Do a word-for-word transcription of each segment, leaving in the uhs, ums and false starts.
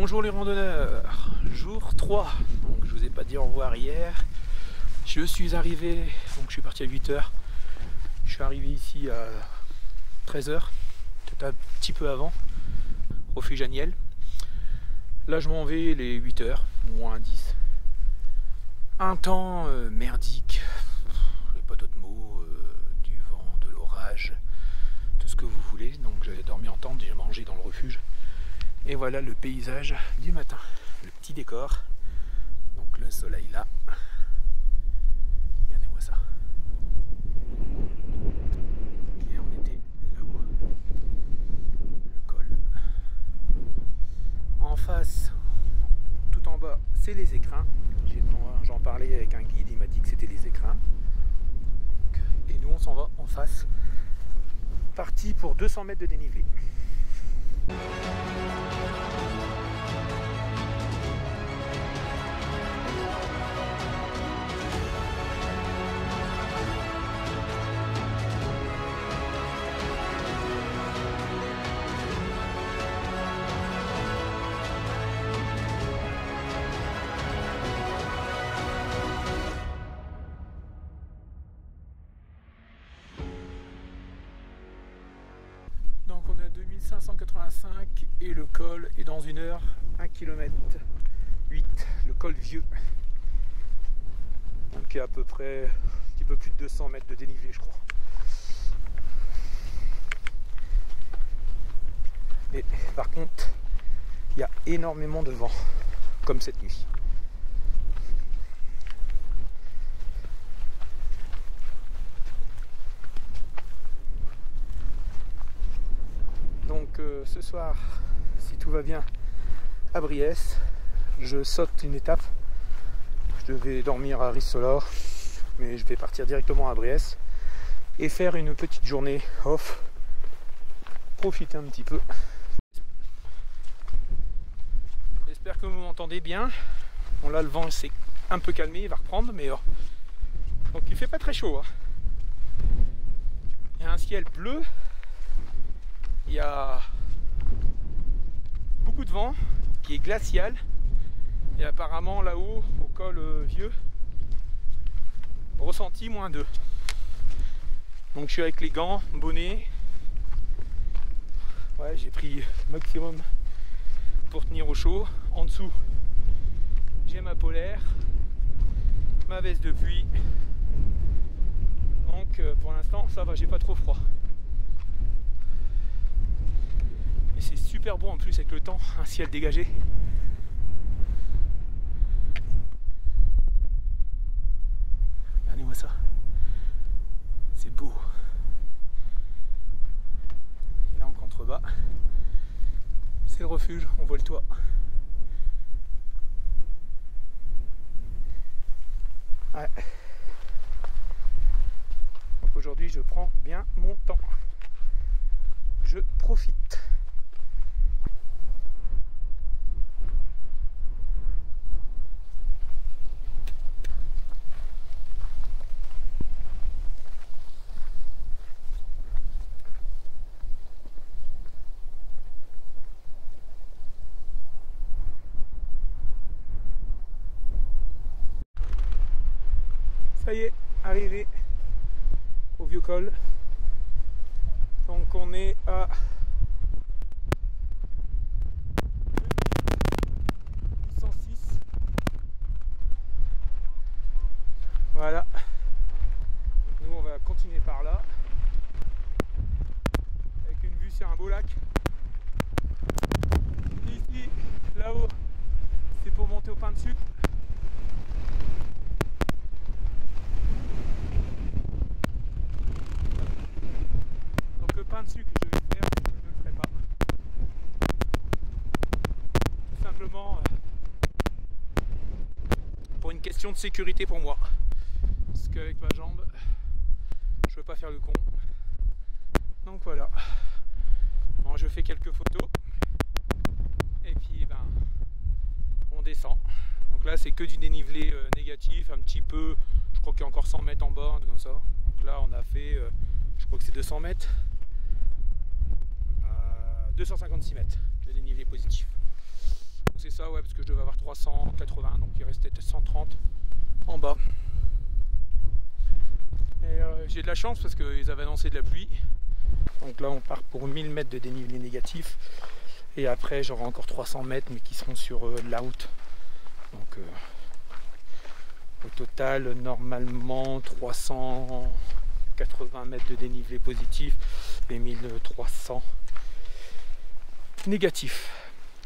Bonjour les randonneurs, jour trois, donc je vous ai pas dit au revoir hier, je suis arrivé, donc je suis parti à huit heures, je suis arrivé ici à treize heures, peut-être un petit peu avant, refuge Agnel. Là je m'en vais les huit heures, moins dix, un temps euh, merdique, j'ai pas d'autres mots, euh, du vent, de l'orage, tout ce que vous voulez, donc j'avais dormi en tente, j'ai mangé dans le refuge. Et voilà le paysage du matin, le petit décor, donc le soleil là, regardez-moi ça. Et on était là-haut, le col. En face, tout en bas, c'est les écrins. J'en parlais avec un guide, il m'a dit que c'était les écrins. Et nous on s'en va en face, parti pour deux cents mètres de dénivelé. cinq cent quatre-vingt-cinq et le col est dans une heure, un kilomètre huit, le col vieux. Donc il y a à peu près un petit peu plus de deux cents mètres de dénivelé je crois. Mais par contre il y a énormément de vent, comme cette nuit. Ce soir, si tout va bien, à Briès, je saute une étape. Je devais dormir à Ristolas, mais je vais partir directement à Briès et faire une petite journée off, profiter un petit peu. J'espère que vous m'entendez bien. Bon là, le vent s'est un peu calmé, il va reprendre, mais oh. Donc il fait pas très chaud. Hein. Il y a un ciel bleu. Il y a beaucoup de vent qui est glacial et apparemment là-haut au col euh, vieux ressenti moins deux, donc je suis avec les gants, bonnet, ouais, j'ai pris maximum pour tenir au chaud. En dessous j'ai ma polaire, ma veste de pluie, donc euh, pour l'instant ça va, j'ai pas trop froid. C'est super beau en plus avec le temps, un ciel dégagé. Regardez-moi ça. C'est beau. Et là en contrebas, c'est le refuge, on voit le toit. Ouais. Donc aujourd'hui je prends bien mon temps. Je profite. Ça y est, arrivé au vieux col. Donc on est à cent six. Voilà. Nous on va continuer par là. Avec une vue sur un beau lac. Ici, là-haut, c'est pour monter au pin de sucre. Dessus que je vais faire, je ne le ferai pas. Tout simplement euh, pour une question de sécurité pour moi. Parce qu'avec ma jambe, je veux pas faire le con. Donc voilà. Bon, je fais quelques photos. Et puis eh ben on descend. Donc là c'est que du dénivelé euh, négatif, un petit peu. Je crois qu'il y a encore cent mètres en bas, comme ça. Donc là on a fait, euh, je crois que c'est deux cents mètres. deux cent cinquante-six mètres de dénivelé positif. trois cent quatre-vingts, donc il restait cent trente en bas. Et euh, j'ai de la chance parce qu'ils avaient annoncé de la pluie. Donc là on part pour mille mètres de dénivelé négatif. Et après j'aurai encore trois cents mètres mais qui seront sur euh, de la route. Donc euh, au total normalement trois cent quatre-vingts mètres de dénivelé positif et mille trois cents négatif.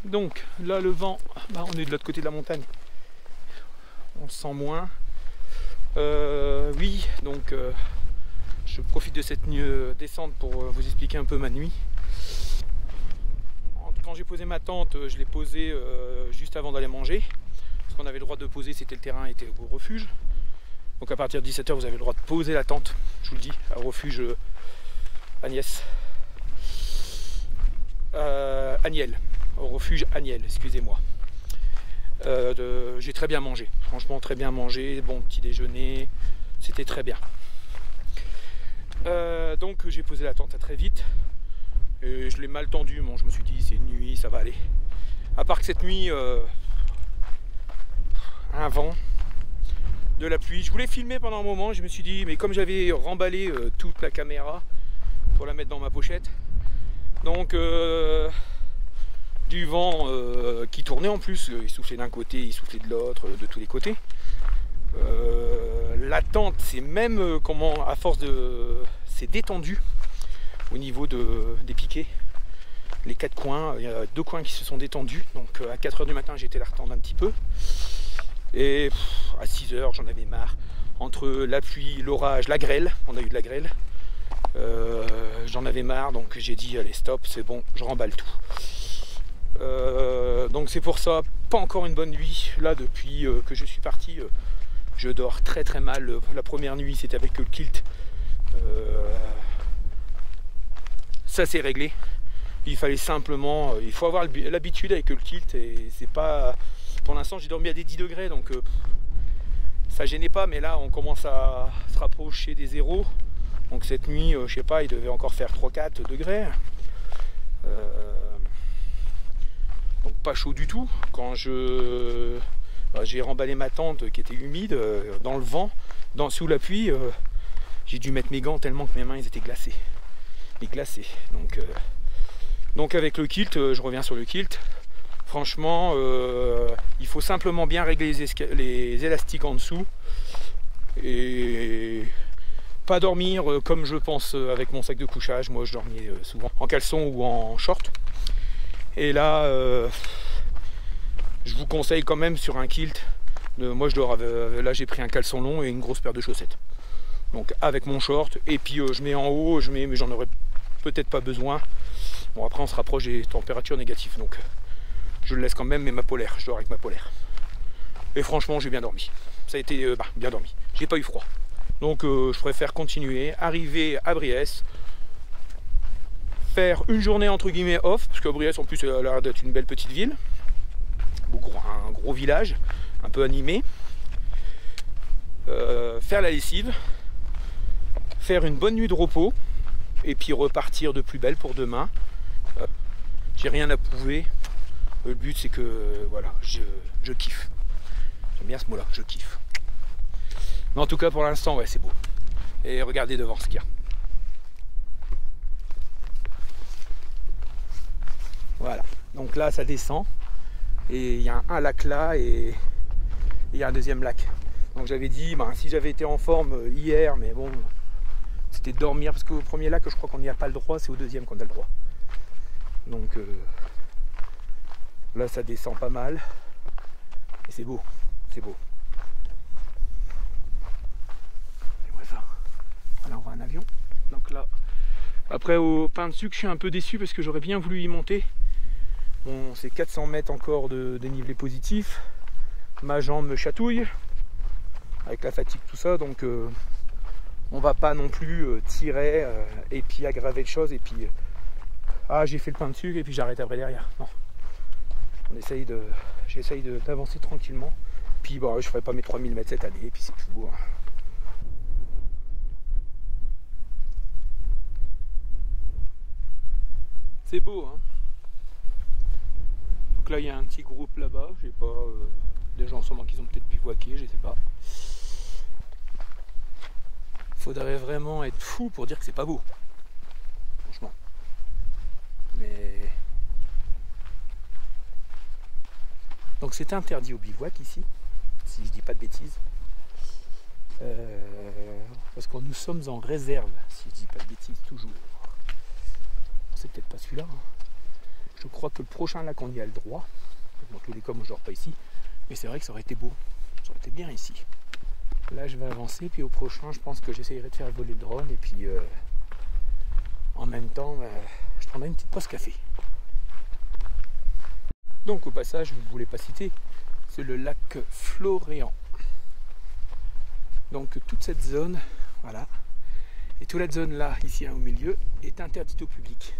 Donc là le vent, bah, on est de l'autre côté de la montagne, on le sent moins. Euh, oui, donc euh, je profite de cette euh, descente pour euh, vous expliquer un peu ma nuit. Quand j'ai posé ma tente, je l'ai posée euh, juste avant d'aller manger. Ce qu'on avait le droit de poser, c'était le terrain, était au refuge. Donc à partir de dix-sept heures, vous avez le droit de poser la tente, je vous le dis, à refuge euh, Agnès. Euh, Agnel, au refuge Agnel, excusez-moi. Euh, j'ai très bien mangé, franchement très bien mangé, bon petit déjeuner, c'était très bien. Euh, donc j'ai posé la tente à très vite, et je l'ai mal tendue, bon, je me suis dit c'est une nuit, ça va aller. À part que cette nuit, euh, un vent, de la pluie, je voulais filmer pendant un moment, je me suis dit, mais comme j'avais remballé euh, toute la caméra pour la mettre dans ma pochette, donc euh, du vent euh, qui tournait en plus, il soufflait d'un côté, il soufflait de l'autre, de tous les côtés. Euh, la tente, c'est même comment, à force de, c'est détendu au niveau de, des piquets, les quatre coins, il y a deux coins qui se sont détendus. Donc à quatre heures du matin, j'étais là retendre un petit peu, et pff, à six heures, j'en avais marre. Entre la pluie, l'orage, la grêle, on a eu de la grêle. Euh, j'en avais marre, donc j'ai dit allez stop, c'est bon, je remballe tout. Euh, donc c'est pour ça, pas encore une bonne nuit. Là depuis euh, que je suis parti, euh, je dors très très mal. La première nuit c'était avec le kilt, euh, ça s'est réglé. Il fallait simplement, euh, il faut avoir l'habitude avec le kilt, et c'est pas, pour l'instant j'ai dormi à des dix degrés, donc euh, ça gênait pas, mais là on commence à se rapprocher des zéros. Donc cette nuit, euh, je sais pas, il devait encore faire trois quatre degrés. Euh, donc pas chaud du tout. Quand je bah, j'ai remballé ma tente qui était humide, euh, dans le vent, dans, sous la pluie, euh, j'ai dû mettre mes gants tellement que mes mains ils étaient glacées. Et glacées. Donc, euh, donc avec le kilt, euh, je reviens sur le kilt. Franchement, euh, il faut simplement bien régler les, les élastiques en dessous. Et... pas dormir euh, comme je pense euh, avec mon sac de couchage. Moi je dormais euh, souvent en caleçon ou en short, et là euh, je vous conseille quand même sur un kilt de, moi je dors avec, euh, là j'ai pris un caleçon long et une grosse paire de chaussettes, donc avec mon short, et puis euh, je mets en haut, je mets, mais j'en aurais peut-être pas besoin. Bon après on se rapproche des températures négatives, donc je le laisse quand même, mais ma polaire, je dors avec ma polaire, et franchement j'ai bien dormi, ça a été euh, bah, bien dormi, j'ai pas eu froid. Donc euh, je préfère continuer, arriver à Briès, faire une journée entre guillemets off, parce que Briès en plus elle a l'air d'être une belle petite ville, un gros village, un peu animé, euh, faire la lessive, faire une bonne nuit de repos, et puis repartir de plus belle pour demain. Euh, j'ai rien à prouver, le but c'est que voilà, je, je kiffe, j'aime bien ce mot là, je kiffe. Mais en tout cas, pour l'instant, ouais, c'est beau. Et regardez devant ce qu'il y a. Voilà. Donc là, ça descend. Et il y a un lac là et il y a un deuxième lac. Donc j'avais dit, ben, si j'avais été en forme hier, mais bon, c'était de dormir. Parce qu'au premier lac, je crois qu'on n'y a pas le droit. C'est au deuxième qu'on a le droit. Donc euh, là, ça descend pas mal. Et c'est beau. C'est beau. Là on voit un avion, donc là après au pain de sucre je suis un peu déçu parce que j'aurais bien voulu y monter. Bon, c'est quatre cents mètres encore de dénivelé positif, ma jambe me chatouille avec la fatigue tout ça, donc euh, on va pas non plus euh, tirer euh, et puis aggraver les choses et puis euh, ah j'ai fait le pain de sucre et puis j'arrête après derrière, non, on essaye de, j'essaye d'avancer tranquillement, puis bah, je ferai pas mes trois mille mètres cette année et puis c'est tout beau hein. C'est beau, hein. Donc là il y a un petit groupe là-bas, je sais pas, euh, des gens sûrement qu'ils ont peut-être bivouaqué, je sais pas. Faudrait vraiment être fou pour dire que c'est pas beau. Franchement. Mais... Donc c'est interdit au bivouac ici, si je dis pas de bêtises. Euh, parce que nous sommes en réserve, si je dis pas de bêtises, toujours. C'est peut-être pas celui-là. Hein. Je crois que le prochain lac on y a le droit. Dans tous les cas, moi je dors pas ici. Mais c'est vrai que ça aurait été beau. Ça aurait été bien ici. Là je vais avancer, puis au prochain je pense que j'essayerai de faire voler le drone, et puis euh, en même temps euh, je prendrai une petite pause café. Donc au passage, je ne voulais pas citer, c'est le lac Floréan. Donc toute cette zone, voilà, et toute la zone là, ici hein, au milieu, est interdite au public.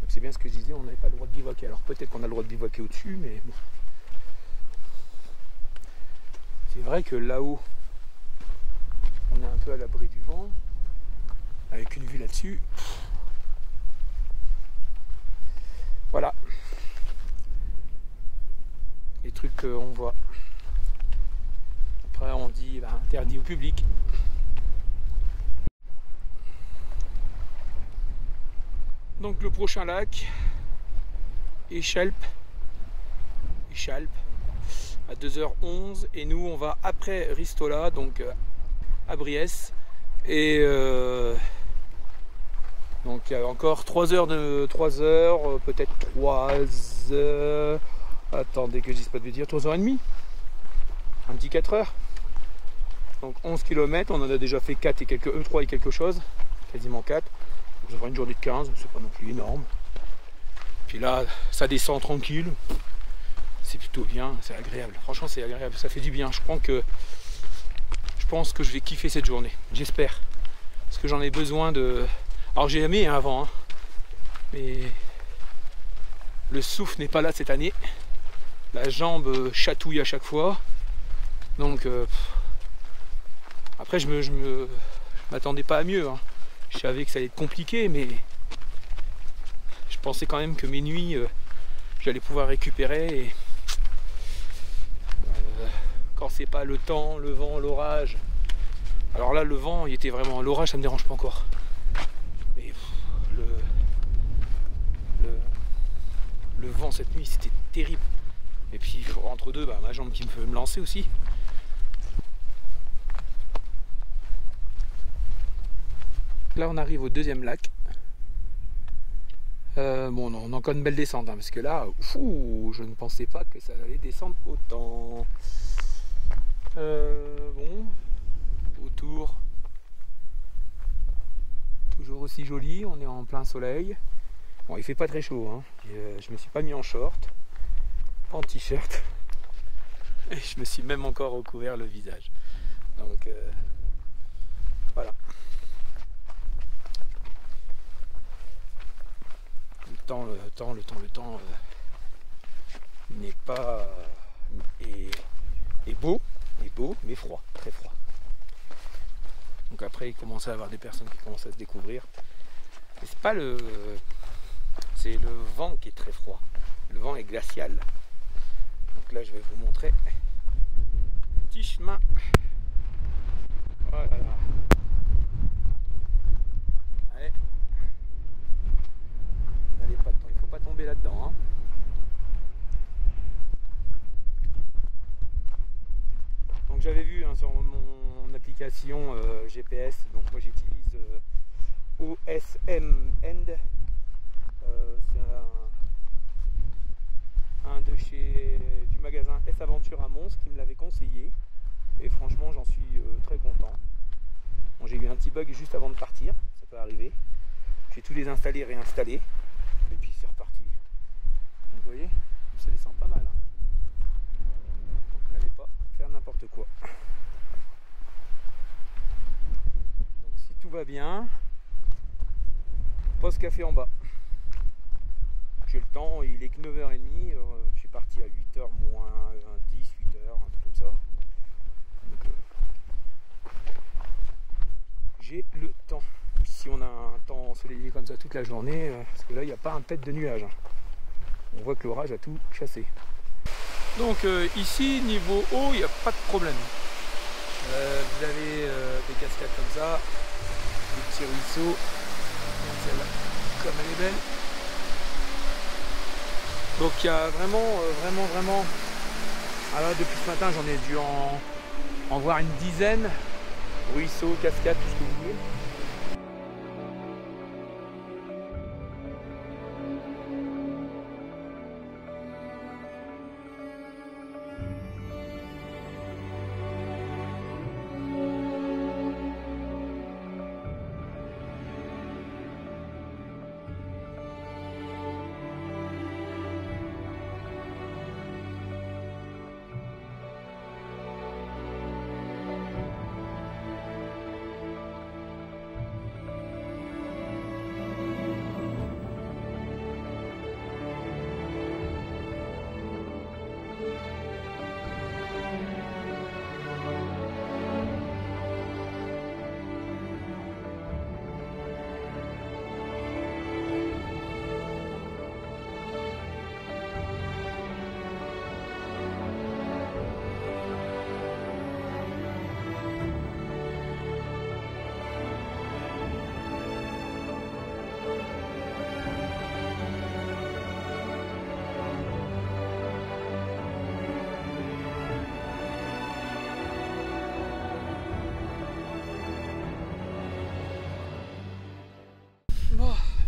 Donc c'est bien ce que je disais, on n'avait pas le droit de bivouaquer. Alors peut-être qu'on a le droit de bivouaquer au-dessus, mais bon. C'est vrai que là-haut, on est un peu à l'abri du vent, avec une vue là-dessus. Voilà. Les trucs qu'on voit. Après on dit bah, interdit au public. Donc le prochain lac, Échalp. Échalp à deux heures onze, et nous on va après Ristolas, donc à Briès, et euh, donc il y a encore trois heures de trois heures, peut-être trois heures, attendez que je dise pas de dire, trois heures trente, un petit quatre heures, donc onze kilomètres, on en a déjà fait quatre et quelques, euh, trois et quelque chose, quasiment quatre, vous aurez une journée de quinze, c'est pas non plus énorme, puis là ça descend tranquille, c'est plutôt bien, c'est agréable, franchement c'est agréable, ça fait du bien, je crois que Je pense que je vais kiffer cette journée, j'espère, parce que j'en ai besoin de... Alors j'ai aimé avant, hein, mais le souffle n'est pas là cette année, la jambe chatouille à chaque fois, donc euh... après je me, je me... je m'attendais pas à mieux, hein. Je savais que ça allait être compliqué, mais je pensais quand même que mes nuits, euh, j'allais pouvoir récupérer, et... euh... quand c'est pas le temps, le vent, l'orage. Alors là le vent il était vraiment, l'orage ça me dérange pas encore, mais pff, le, le le vent cette nuit c'était terrible, et puis entre deux bah, ma jambe qui me fait me lancer aussi. Là on arrive au deuxième lac, euh, bon on a encore une belle descente hein, parce que là fou, je ne pensais pas que ça allait descendre autant. Euh, bon, autour, toujours aussi joli, on est en plein soleil. Bon, il fait pas très chaud, hein. Et, euh, je me suis pas mis en short, pas en t-shirt, et je me suis même encore recouvert le visage. Donc euh, voilà. Le temps, le temps, le temps, le temps euh, n'est pas euh, est, est beau. Est beau mais froid, très froid. Donc après il commence à y avoir des personnes qui commencent à se découvrir. C'est pas le, c'est le vent qui est très froid. Le vent est glacial. Donc là je vais vous montrer petit chemin. Voilà. Allez, n'allez pas, il faut pas tomber là-dedans. Hein. J'avais vu hein, sur mon application euh, G P S, donc moi j'utilise euh, OSMAnd, euh, c'est un, un de chez du magasin S Aventure à Mons qui me l'avait conseillé, et franchement j'en suis euh, très content. Bon, j'ai eu un petit bug juste avant de partir, ça peut arriver, j'ai tout désinstallé, réinstallé, et puis c'est reparti. Donc, vous voyez, ça descend pas mal. Hein. N'importe quoi. Donc, si tout va bien, pause café en bas. J'ai le temps, il est que neuf heures trente, euh, je suis parti à huit heures moins dix, huit heures, un truc comme ça. Donc, euh, j'ai le temps. Puis, si on a un temps ensoleillé comme ça toute la journée, euh, parce que là il n'y a pas un pet de nuages. Hein. on voit que l'orage a tout chassé. Donc euh, ici, niveau eau, il n'y a pas de problème. Euh, vous avez euh, des cascades comme ça, des petits ruisseaux. Celle-là, comme elle est belle. Donc il y a vraiment, euh, vraiment, vraiment... Alors depuis ce matin, j'en ai dû en, en voir une dizaine. Ruisseaux, cascades, tout ce que vous voulez.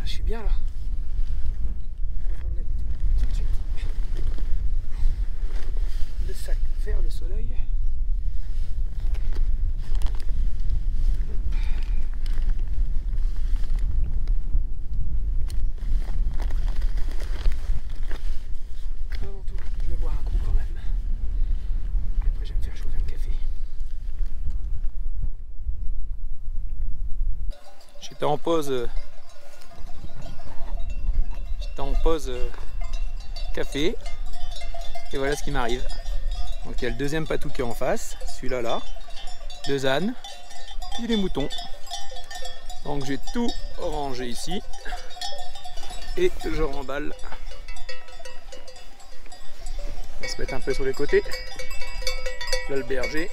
Je suis bien là. Tout de suite. Le sac vers le soleil. Avant tout, je vais boire un coup quand même. Et après, je vais me faire chauffer un café. J'étais en pause. En pause euh, café et voilà ce qui m'arrive. Donc il y a le deuxième patou qui est en face, celui-là là, deux ânes et les moutons. Donc j'ai tout rangé ici et je remballe. On se met un peu sur les côtés. Là le berger.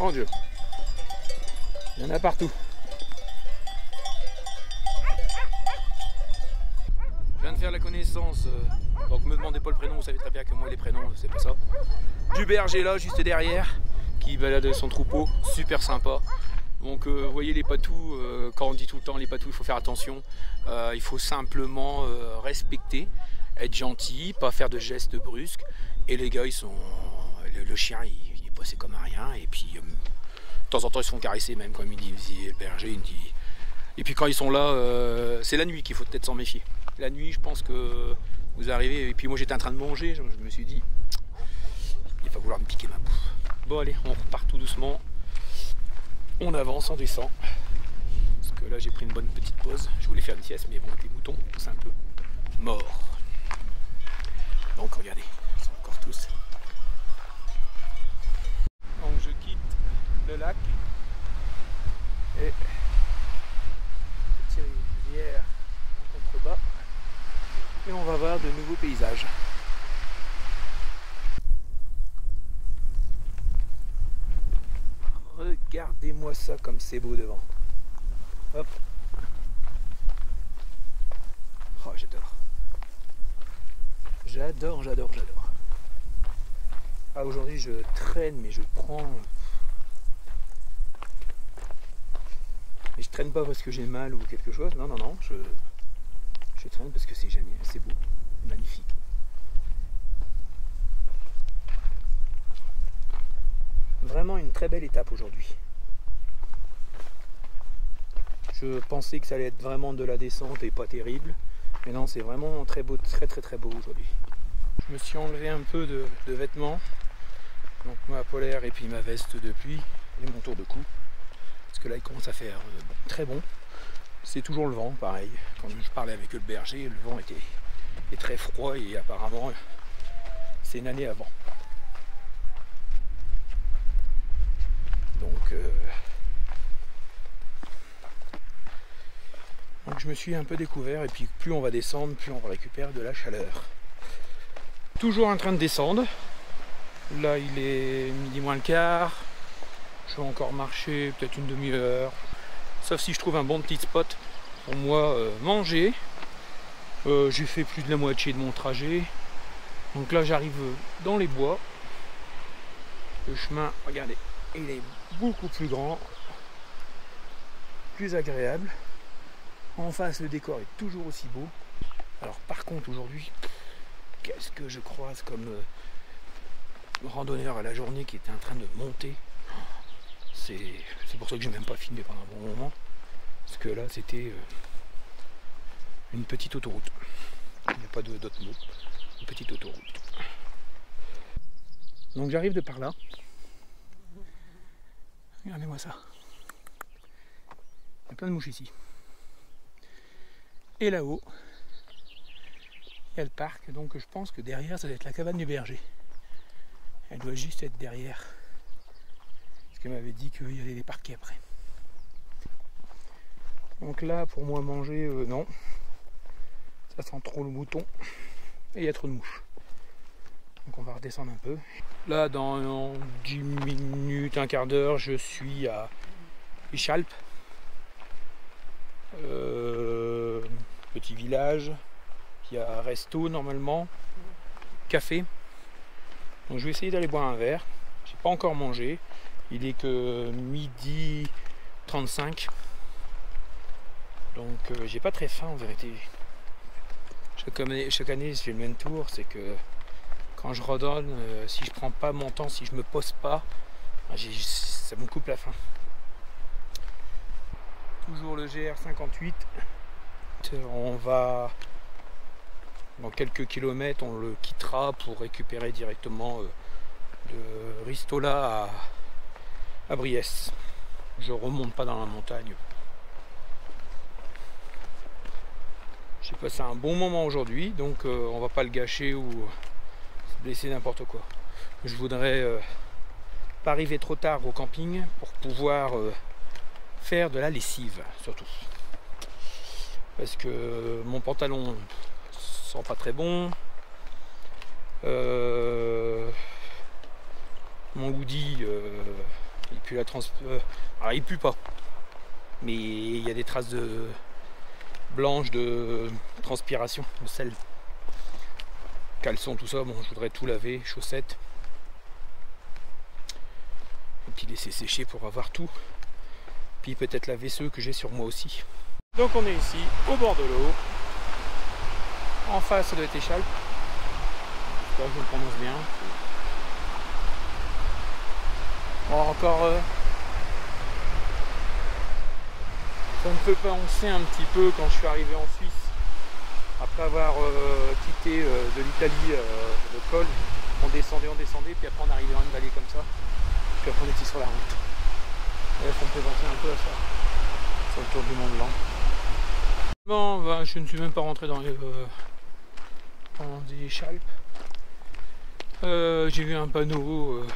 Oh Dieu. Il y en a partout. Je viens de faire la connaissance, euh, donc me demandez pas le prénom, vous savez très bien que moi les prénoms, c'est pas ça. Du berger là, juste derrière, qui balade son troupeau, super sympa. Donc euh, vous voyez les patous, euh, quand on dit tout le temps les patous, il faut faire attention. Euh, il faut simplement euh, respecter, être gentil, pas faire de gestes brusques. Et les gars, ils sont... Le, le chien, il, il est passé comme un rien, et puis... Euh, de temps en temps ils se font caresser même comme il dit le berger, il dit... Et puis quand ils sont là, euh, c'est la nuit qu'il faut peut-être s'en méfier. La nuit je pense que vous arrivez, et puis moi j'étais en train de manger, je me suis dit il va vouloir me piquer ma bouffe. Bon allez, on repart tout doucement, on avance, on descend. Parce que là j'ai pris une bonne petite pause, je voulais faire une sieste mais bon avec les moutons c'est un peu mort. Donc regardez, ils sont encore tous. Donc je quitte le lac et petite rivière en contrebas et on va voir de nouveaux paysages. Regardez-moi ça comme c'est beau devant. Hop. Oh j'adore. J'adore, j'adore, j'adore. Ah aujourd'hui je traîne mais je prends... Mais je traîne pas parce que j'ai mal ou quelque chose, non, non, non, je, je traîne parce que c'est génial, c'est beau, magnifique. Vraiment une très belle étape aujourd'hui. Je pensais que ça allait être vraiment de la descente et pas terrible, mais non, c'est vraiment très beau, très très très beau aujourd'hui. Je me suis enlevé un peu de, de vêtements, donc ma polaire et puis ma veste de pluie et mon tour de cou. Parce que là il commence à faire euh, très bon. C'est toujours le vent, pareil. Quand je parlais avec le berger, le vent était, était très froid et apparemment c'est une année avant. Donc euh, Donc je me suis un peu découvert, et puis plus on va descendre, plus on récupère de la chaleur. Toujours en train de descendre. Là il est midi moins le quart. Je vais encore marcher peut-être une demi-heure. Sauf si je trouve un bon petit spot pour moi euh, manger. Euh, j'ai fait plus de la moitié de mon trajet. Donc là j'arrive dans les bois. Le chemin, regardez, il est beaucoup plus grand, plus agréable. En face, le décor est toujours aussi beau. Alors par contre, aujourd'hui, qu'est-ce que je croise comme euh, randonneur à la journée qui était en train de monter. C'est pour ça que j'ai même pas filmé pendant un bon moment. Parce que là, c'était euh, une petite autoroute. Il n'y a pas d'autre mot. Une petite autoroute. Donc j'arrive de par là. Regardez-moi ça. Il y a plein de mouches ici. Et là-haut, il y a le parc, donc je pense que derrière, ça doit être la cabane du berger. Elle doit juste être derrière. Parce qu'elle m'avait dit qu'il y allait les parquer après. Donc là, pour moi, manger, euh, non. Ça sent trop le mouton. Et il y a trop de mouches. Donc on va redescendre un peu. Là, dans dix minutes, un quart d'heure, je suis à Échalp. Euh, petit village, il y a un resto normalement, café. Donc je vais essayer d'aller boire un verre. J'ai pas encore mangé. Il est que midi trente-cinq. Donc euh, j'ai pas très faim en vérité. Chaque année, chaque année je fais le même tour, c'est que quand je redonne, euh, si je prends pas mon temps, si je me pose pas, ça me coupe la faim. Toujours le G R cinquante-huit, on va dans quelques kilomètres, on le quittera pour récupérer directement de Ristolas à, à Briès. Je remonte pas dans la montagne. J'ai passé un bon moment aujourd'hui, donc on va pas le gâcher ou se blesser n'importe quoi. Je voudrais euh, pas arriver trop tard au camping pour pouvoir euh, faire de la lessive surtout, parce que mon pantalon sent pas très bon, euh, mon hoodie euh, il pue la trans euh, alors il pue pas, mais il y a des traces de blanches de transpiration, de sel. Caleçon, tout ça, bon, je voudrais tout laver, chaussettes, un petit laisser sécher pour avoir tout. Peut-être laver ceux que j'ai sur moi aussi. Donc on est ici au bord de l'eau, en face de Échalp. J'espère que je le prononce bien. Bon, encore euh, ça me peut penser un petit peu quand je suis arrivé en Suisse après avoir euh, quitté euh, de l'Italie euh, le col. On descendait, on descendait, puis après on arrivait dans une vallée comme ça, puis après on était sur la route. Là, on peut penser un peu à ça, sur le tour du Mont Blanc. Bon, bah, je ne suis même pas rentré dans les euh, Échalp. Euh, J'ai vu un panneau euh,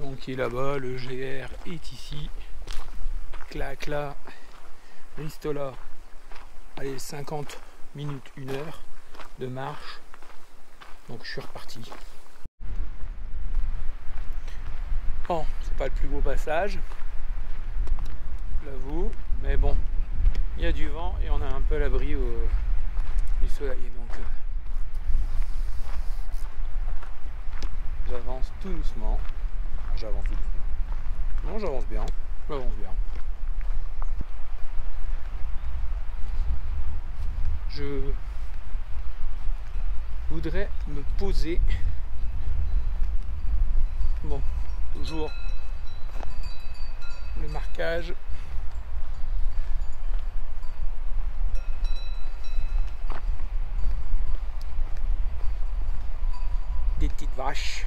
donc qui est là-bas, le G R est ici. Clac là, Ristola, allez, cinquante minutes, une heure de marche. Donc je suis reparti. Bon, c'est pas le plus beau passage, je l'avoue, mais bon, il y a du vent et on a un peu l'abri du soleil, donc euh, j'avance tout doucement, j'avance tout doucement, non j'avance bien, j'avance bien. Je voudrais me poser, bon. Toujours le marquage. Des petites vaches.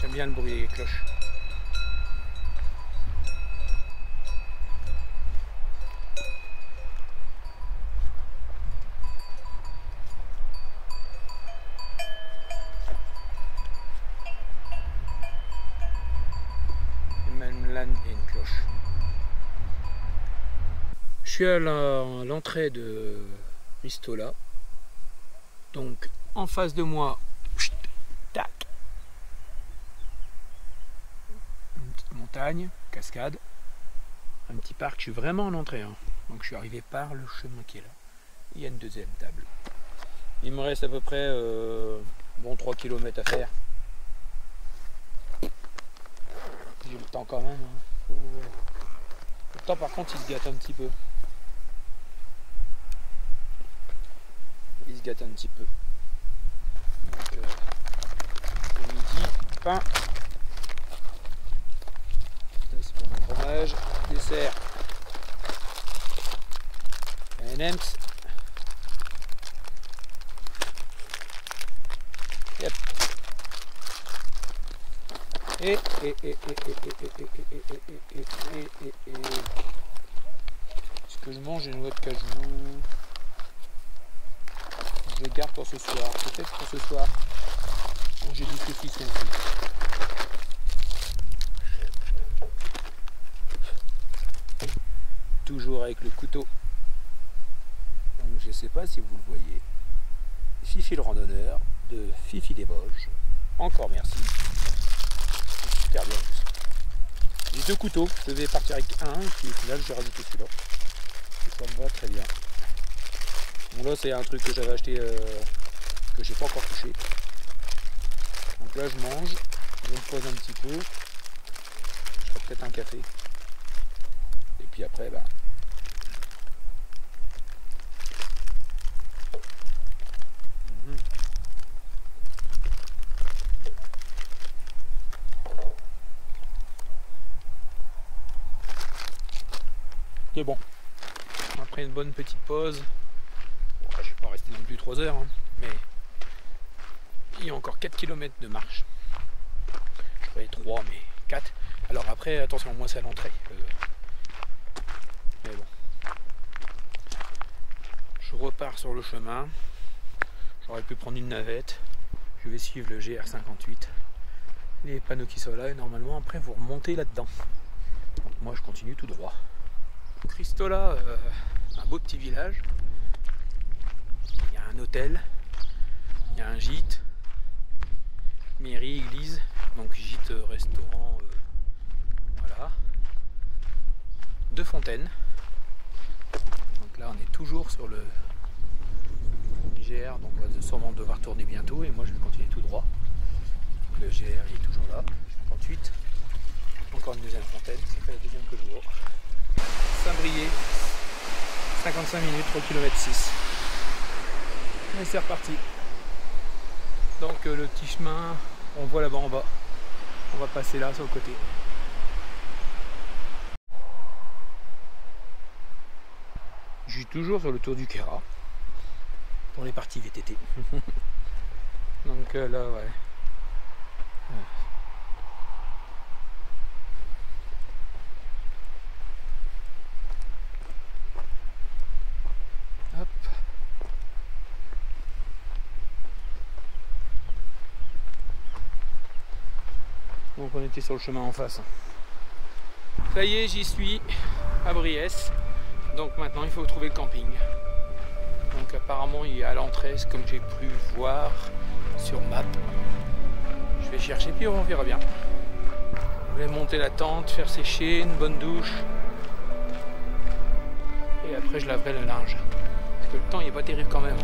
J'aime bien le bruit des cloches. suis à l'entrée de Ristolas. Donc en face de moi, tac, une petite montagne, cascade, un petit parc. Je suis vraiment en entrée, hein. Donc je suis arrivé par le chemin qui est là. Il y a une deuxième table. Il me reste à peu près euh, bon trois kilomètres à faire. J'ai le temps quand même. Hein. Le temps par contre il se gâte un petit peu. Il se gâte un petit peu. Donc euh, le midi, pain. Ça c'est pour mon fromage. Dessert. M and M's. Yep. Et, et, et, et, et, et, et, et, et, et, et, et, ce que je mange, j'ai une noix de cajou. Je le garde pour ce soir. Peut-être pour ce soir, j'ai du saucisson. Toujours avec le couteau. Donc, je ne sais pas si vous le voyez. Fifi le randonneur de Fifi des Vosges. Encore merci. Super bien. J'ai deux couteaux. Je vais partir avec un et puis au final, j'ai rajouté celui-là. Et ça me va très bien. Bon là c'est un truc que j'avais acheté euh, que j'ai pas encore touché. Donc là je mange, je me pose un petit peu, je ferai peut-être un café. Et puis après bah mmh. C'est bon. Après une bonne petite pause. Rester non plus trois heures, hein, mais il y a encore quatre kilomètres de marche. Je croyais trois, mais quatre. Alors après, attention, moi c'est à l'entrée. Euh... Mais bon. Je repars sur le chemin. J'aurais pu prendre une navette. Je vais suivre le G R cinquante-huit. Les panneaux qui sont là, et normalement après vous remontez là-dedans. Moi je continue tout droit. Ristolas, euh, un beau petit village. Un hôtel, il y a un gîte, mairie, église, donc gîte, restaurant, euh, voilà, deux fontaines. Donc là on est toujours sur le G R, donc on va sûrement devoir tourner bientôt et moi je vais continuer tout droit. Le G R il est toujours là, cinquante-huit, encore une deuxième fontaine, c'est pas la deuxième que je vois. Saint-Briès, cinquante-cinq minutes, trois kilomètres six. Et c'est reparti. Donc euh, le petit chemin, on voit là-bas en bas. On va passer là sur le côté. Je suis toujours sur le tour du Queyras pour les parties V T T. Donc euh, là, ouais. ouais. Donc on était sur le chemin en face. Ça y est, j'y suis à Briès. Donc maintenant il faut trouver le camping. Donc apparemment il est à l'entrée, comme j'ai pu voir sur map. Je vais chercher puis on verra bien. Je vais monter la tente, faire sécher, une bonne douche. Et après je laverai le linge. Parce que le temps il n'est pas terrible quand même.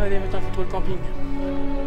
Allez, maintenant il faut trouver le camping.